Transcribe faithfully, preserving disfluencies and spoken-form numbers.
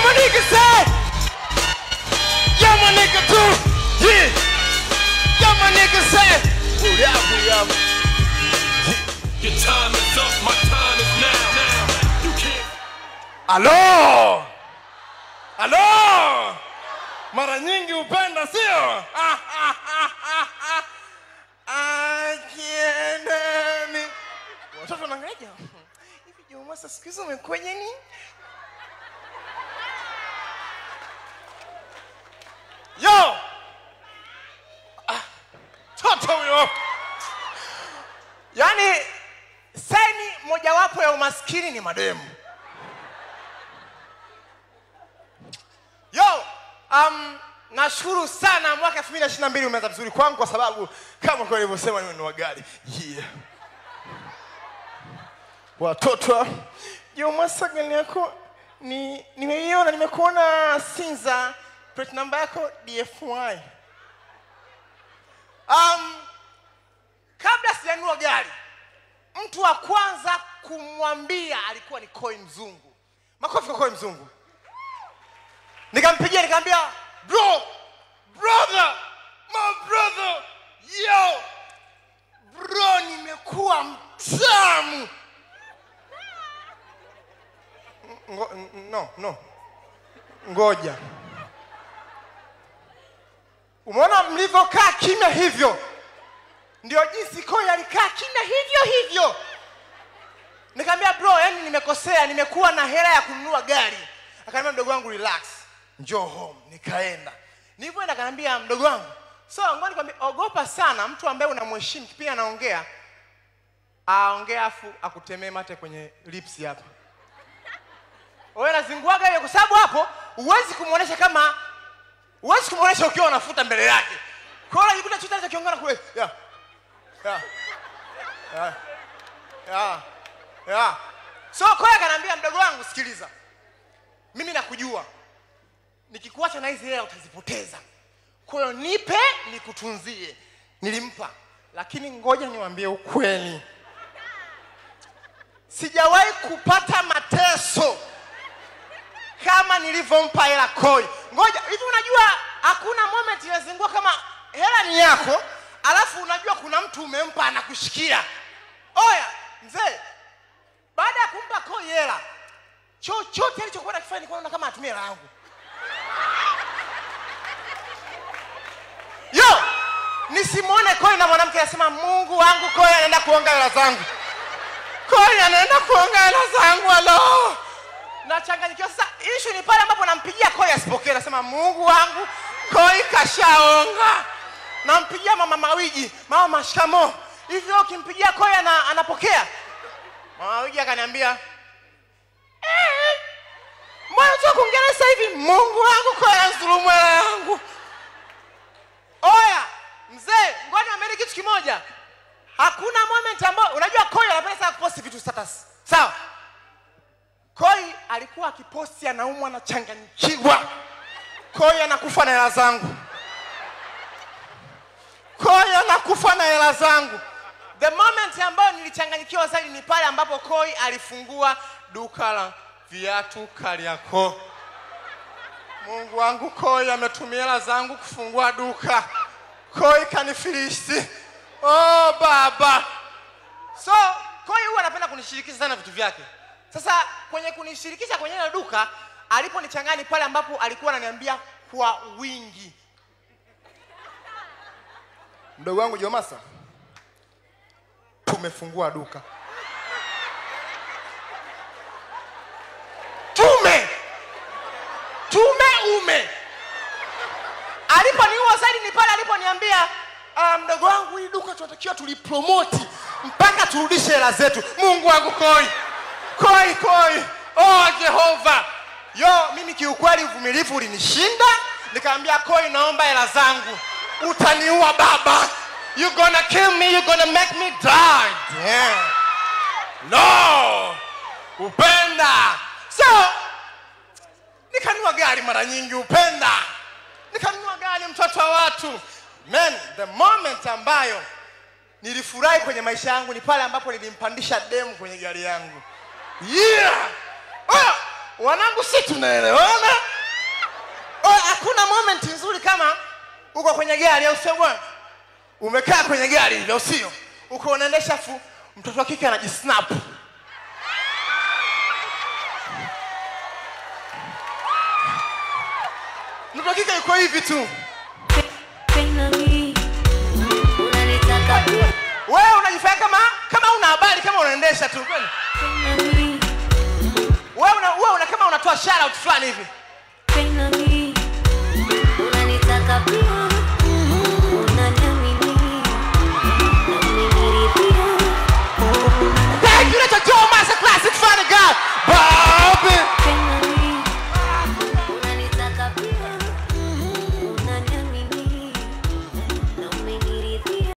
on my nigga side. Yeah, my nigga too. Yeah. Yeah, my nigga side. Ooh, that we up. Your time is up, my time is now. Now you can't. Hello. Hello. Mara nyingi upenda sio? I can't hear me. Watoto wanangalia. Hivi je umesikiza umekwenye nini? Yo! Ah, toto huyo. Yaani saini mojawapo ya umaskini ni mademu. Yo! Um, nashukuru sana mwaka elfu mbili ishirini na mbili umeanza vizuri kwangu kwa sababu kama kwa nilivyosema ni nunua gari. Yeah. Watoto, Juma sagani yako ni nimeiona nimekuona Sinza plate number yako D F Y. Um, kabla sijanunua gari, mtu wa kwanza kumwambia alikuwa ni Koi Mzungu. Makofi kwa Koi Mzungu. Nikampigia nikamwambia bro, brother, my brother, yo, bro nimekuwa mtamu. Ngo, no, no, ngoja. Umeona mlivyokaa kimya hivyo, ndio jinsi Koi alikaa kimya hivyo hivyo. Nikamwambia bro, yani nimekosea, nimekuwa na hela ya kununua gari. Akaniambia mdogo wangu relax. Njoo home, nikaenda. Nilipoenda akaniambia mdogo wangu. So ngoni kwambia ogopa sana mtu ambaye unamheshimu pia anaongea. Aongea afu akutemee mate kwenye lips hapa. Wewe unazinguaga hiyo kwa sababu hapo huwezi kumuonesha kama huwezi kumuonesha ukiwa unafuta mbele yake. Kwa hiyo unajikuta chuta kiongana kule. Ya. Ya. Ya. Ya. Ya. So Koi akaniambia mdogo wangu sikiliza. Mimi nakujua. Nikikuacha na hizi hela utazipoteza. Kwa hiyo nipe nikutunzie. Nilimpa. Lakini ngoja niwaambie ukweli. Sijawahi kupata mateso kama nilivyompa hela Koi. Ngoja, hivi unajua hakuna moment inazingua kama hela ni yako, alafu unajua kuna mtu umempa anakushikia. Oya, mzee. Baada ya kumpa Koi hela, chochote alichokuwa anakifanya ni kuona kama atumie hela yangu. Yo, nisimuone Koi na mwanamke anasema Mungu wangu Koi anaenda kuonga hela zangu. Koi anaenda kuonga hela zangu alo. Nachanganyikiwa sasa issue ni pale ambapo nampigia Koi asipokee anasema Mungu wangu Koi kashaonga. Nampigia mama Mawigi, mama mashikamo. Hivyo ukimpigia Koi ana, anapokea. Mama Mawigi akaniambia eh, mbona unataka kuongea sasa hivi Mungu wangu Koi anazulumu hela yangu. Oya, mzee, ngoja niwaambie kitu kimoja. Hakuna moment ambayo unajua Koi anapenda sana kuposti vitu status. Sawa? Koi alikuwa akiposti anaumwa anachanganyikiwa. Koi anakufa na hela zangu. Koi anakufa na hela zangu. The moment ambayo nilichanganyikiwa zaidi ni pale ambapo Koi alifungua duka la viatu Kariakoo. Mungu wangu Koi ametumia hela zangu kufungua duka. Koi kanifilisi. Oh baba. So Koi huwa anapenda kunishirikisha sana vitu vyake. Sasa kwenye kunishirikisha kwenye ile duka aliponichanganya pale ambapo alikuwa ananiambia kwa wingi. Mdogo wangu Jomasa, tumefungua duka. Tume Tume ume. Aliponiua zaidi ni pale aliponiambia mdogo um, wangu hii duka tunatakiwa tulipromote mpaka turudishe hela zetu. Mungu wangu Koi. Koi Koi. Oh Jehova. Yo mimi kiukweli uvumilivu ulinishinda. Nikamwambia Koi naomba hela zangu. Utaniua baba. You gonna kill me, you gonna make me die. Damn. No. Upenda. So nikanunua gari mara nyingi upenda. Nikanunua gari mtoto wa watu. Man, the moment ambayo nilifurahi kwenye maisha yangu ni pale ambapo nilimpandisha demu kwenye gari yangu. Yeah. Oh, wanangu si tunaelewana. Oh, hakuna moment nzuri kama uko kwenye gari au sio bwana? Umekaa kwenye gari hivyo sio? Uko unaendesha fu mtoto wa kike anajisnap. Mtoto wa kike yuko hivi tu. Wewe unajifanya kama kama una habari kama unaendesha tu kweli. Wewe una wewe una kama unatoa shout out fulani hivi.